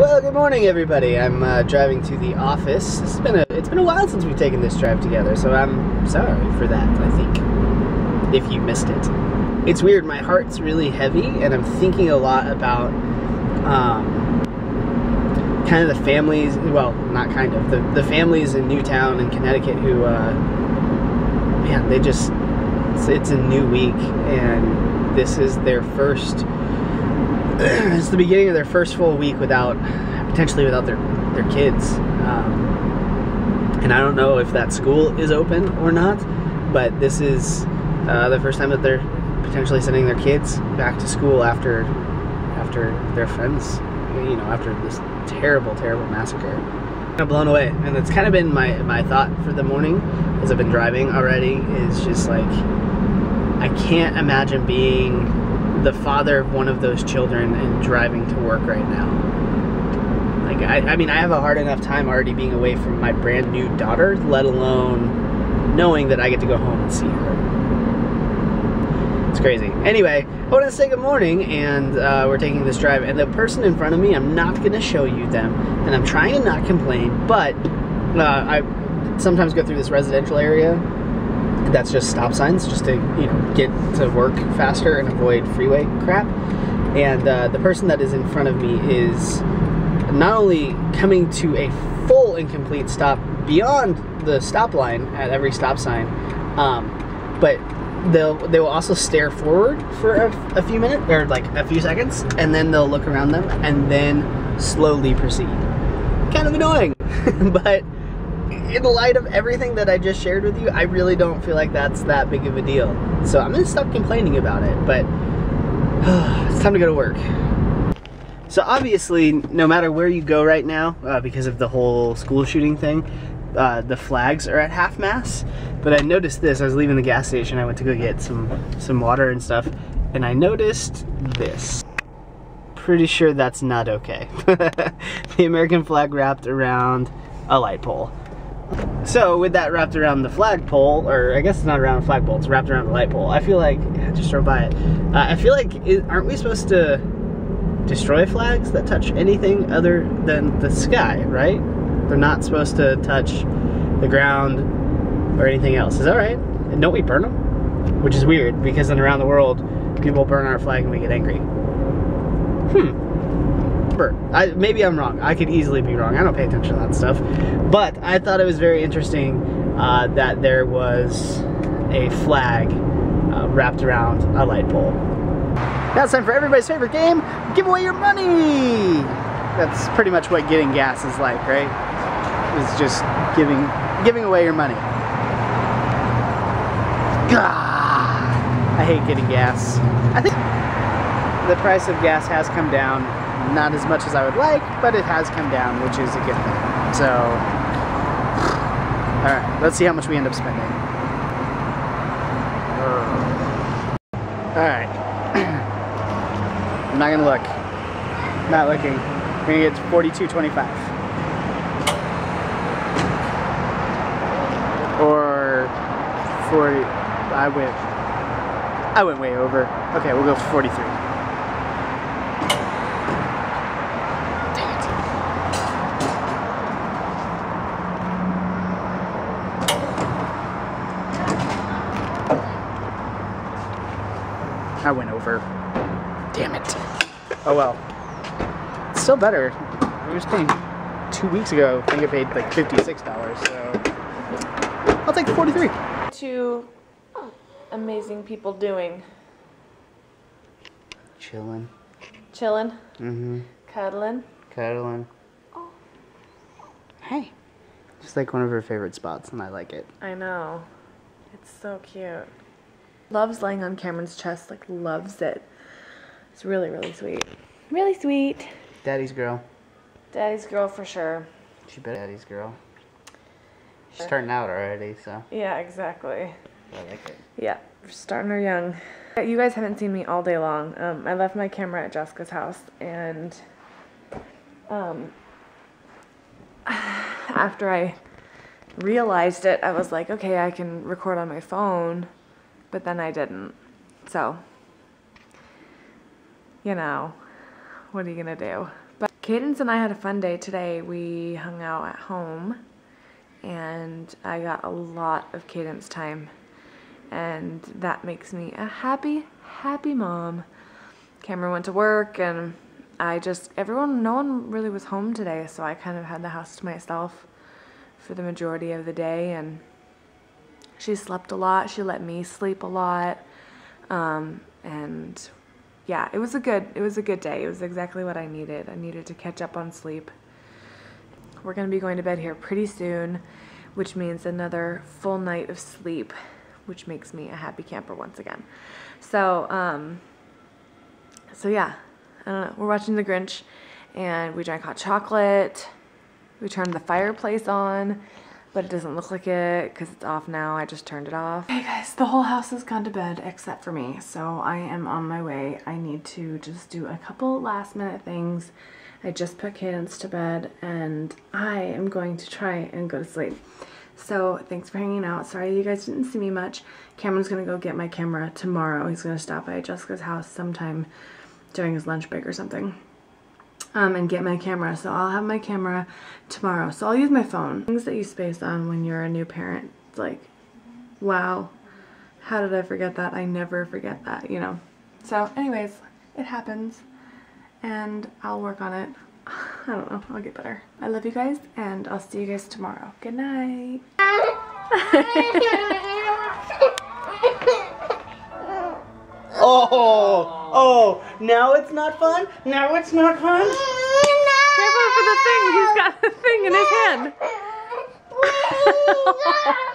Well, good morning, everybody. I'm driving to the office. It's been a while since we've taken this drive together, so I'm sorry for that, I think, if you missed it. It's weird, my heart's really heavy, and I'm thinking a lot about kind of the families, well, not kind of, the families in Newtown in Connecticut who, man, they just, it's a new week, and this is their first, it's the beginning of their first full week without, potentially without their kids. And I don't know if that school is open or not, but this is the first time that they're potentially sending their kids back to school after their friends, you know, after this terrible, terrible massacre. I'm blown away, and that's kind of been my thought for the morning as I've been driving already, is just like, I can't imagine being the father of one of those children and driving to work right now. Like, I mean, I have a hard enough time already being away from my brand new daughter, let alone knowing that I get to go home and see her. It's crazy. Anyway, I wanted to say good morning, and we're taking this drive, and the person in front of me, I'm not gonna show you them, and I'm trying to not complain, but I sometimes go through this residential area that's just stop signs, just to, you know, get to work faster and avoid freeway crap. And the person that is in front of me is not only coming to a full and complete stop beyond the stop line at every stop sign, but they will also stare forward for a few minutes, or like a few seconds, and then they'll look around them and then slowly proceed. Kind of annoying, but in the light of everything that I just shared with you, I really don't feel like that's that big of a deal. So I'm gonna stop complaining about it, but it's time to go to work. So obviously, no matter where you go right now, because of the whole school shooting thing, the flags are at half mast. But I noticed this, I was leaving the gas station, I went to go get some water and stuff, and I noticed this. Pretty sure that's not okay. The American flag wrapped around a light pole. So with that wrapped around the flagpole, or I guess it's not around a flagpole, it's wrapped around the light pole. I feel like, yeah, just drove by it. I feel like, aren't we supposed to destroy flags that touch anything other than the sky, right? They're not supposed to touch the ground or anything else. Is that right? And don't we burn them? Which is weird, because then around the world, people burn our flag and we get angry. Maybe I'm wrong. I could easily be wrong. I don't pay attention to that stuff. But I thought it was very interesting that there was a flag wrapped around a light pole. Now it's time for everybody's favorite game, give away your money! That's pretty much what getting gas is like, right? It's just giving away your money. Gah! I hate getting gas. I think the price of gas has come down. Not as much as I would like, but it has come down, which is a good thing. So, all right, let's see how much we end up spending. All right, I'm not gonna look. I'm not looking. We're gonna get to $42.25. Or 40. I went way over. Okay, we'll go for 43. I went over. Damn it. Oh well. It's still better. I was paying 2 weeks ago. I think I paid like $56, so I'll take the 43. Two amazing people doing. Chilling. Chilling. Mm-hmm. Cuddling. Cuddling. Oh. Hey. Just like one of her favorite spots, and I like it. I know. It's so cute. Loves laying on Cameron's chest, like loves it. It's really, really sweet. Really sweet. Daddy's girl. Daddy's girl for sure. She better daddy's girl. She's starting out already, so. Yeah, exactly. I like it. Yeah, we're starting her young. You guys haven't seen me all day long. I left my camera at Jessica's house, and after I realized it, I was like, okay, I can record on my phone. But then I didn't, so, you know, what are you gonna do? But Cadence and I had a fun day today. We hung out at home and I got a lot of Cadence time, and that makes me a happy, happy mom. Cameron went to work and no one really was home today, so I kind of had the house to myself for the majority of the day, and she slept a lot. She let me sleep a lot, and yeah, it was a good day. It was exactly what I needed. I needed to catch up on sleep. We're gonna be going to bed here pretty soon, which means another full night of sleep, which makes me a happy camper once again. So, yeah, I don't know. We're watching The Grinch, and we drank hot chocolate. We turned the fireplace on, but it doesn't look like it because it's off now. I just turned it off. Hey guys, the whole house has gone to bed except for me, so I am on my way. I need to just do a couple last minute things. I just put Cadence to bed, and I am going to try and go to sleep. So thanks for hanging out. Sorry you guys didn't see me much. Cameron's gonna go get my camera tomorrow. He's gonna stop by Jessica's house sometime during his lunch break or something. And get my camera, so I'll have my camera tomorrow. So I'll use my phone. Things that you space on when you're a new parent. It's like, wow, how did I forget that? I never forget that, you know. So anyways, it happens, and I'll work on it. I don't know, I'll get better. I love you guys, and I'll see you guys tomorrow. Good night. Oh! Oh, now it's not fun? Now it's not fun? No. Careful for the thing. He's got the thing in his hand.